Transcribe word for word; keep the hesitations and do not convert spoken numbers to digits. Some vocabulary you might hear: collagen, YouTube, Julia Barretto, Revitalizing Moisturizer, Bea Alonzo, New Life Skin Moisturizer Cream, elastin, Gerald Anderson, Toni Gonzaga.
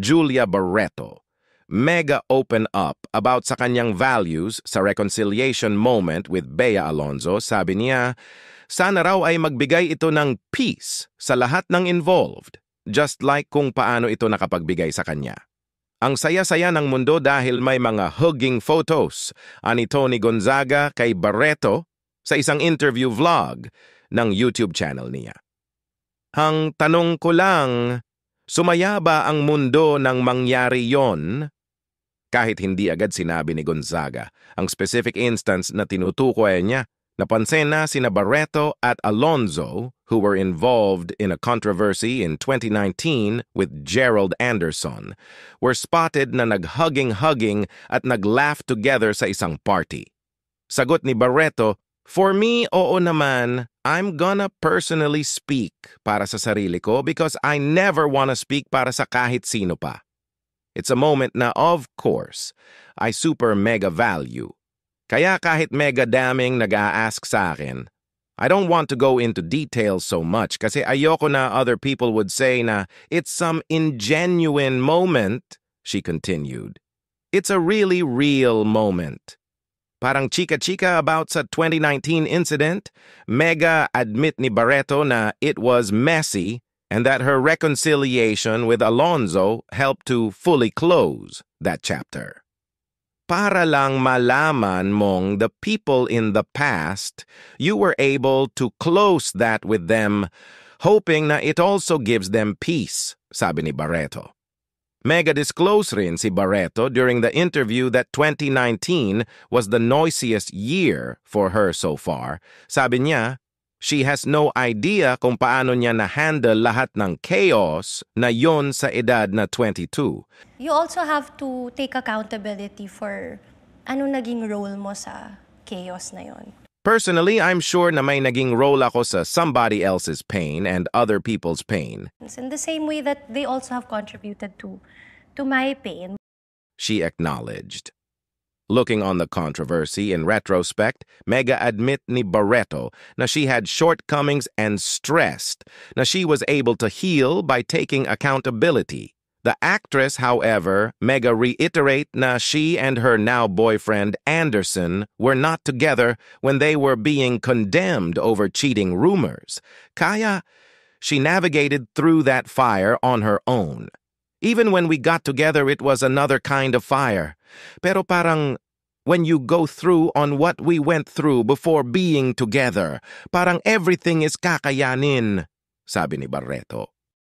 Julia Barretto, mega open up about sa kanyang values sa reconciliation moment with Bea Alonzo. Sabi niya, sana raw ay magbigay ito ng peace sa lahat ng involved, just like kung paano ito nakapagbigay sa kanya. Ang saya-saya ng mundo dahil may mga hugging photos ani Toni Gonzaga kay Barretto sa isang interview vlog ng YouTube channel niya. Ang tanong ko lang, sumaya ba ang mundo nang mangyari yon? Kahit hindi agad sinabi ni Gonzaga ang specific instance na tinutukoy niya, napansin na sina Barretto at Alonzo, who were involved in a controversy in twenty nineteen with Gerald Anderson, were spotted na naghugging-hugging at naglaugh together sa isang party. Sagot ni Barretto, "For me, oo naman, I'm gonna personally speak para sa sarili ko because I never wanna speak para sa kahit sino pa. It's a moment na, of course, I super mega value. Kaya kahit mega daming nag-a-ask sa akin, I don't want to go into details so much kasi ayoko na other people would say na it's some ingenuine moment," she continued. "It's a really real moment. Parang chika-chika about sa twenty nineteen incident, mega admit ni Barretto na it was messy and that her reconciliation with Alonzo helped to fully close that chapter. Para lang malaman mong the people in the past, you were able to close that with them, hoping na it also gives them peace," sabi ni Barretto. Mega disclosed rin si Barretto during the interview that twenty nineteen was the noisiest year for her so far. Sabi niya, she has no idea kung paano niya na-handle lahat ng chaos na yon sa edad na twenty-two. You also have to take accountability for ano naging role mo sa chaos na yon. Personally, I'm sure na may naging role ako sa somebody else's pain and other people's pain. In the same way that they also have contributed to, to my pain, she acknowledged. Looking on the controversy in retrospect, mega admit ni Barretto na she had shortcomings and stressed na she was able to heal by taking accountability. The actress, however, mega reiterate na she and her now boyfriend Anderson were not together when they were being condemned over cheating rumors. Kaya, she navigated through that fire on her own. "Even when we got together, it was another kind of fire. Pero parang when you go through on what we went through before being together, parang everything is kakayanin," sabi ni Barretto.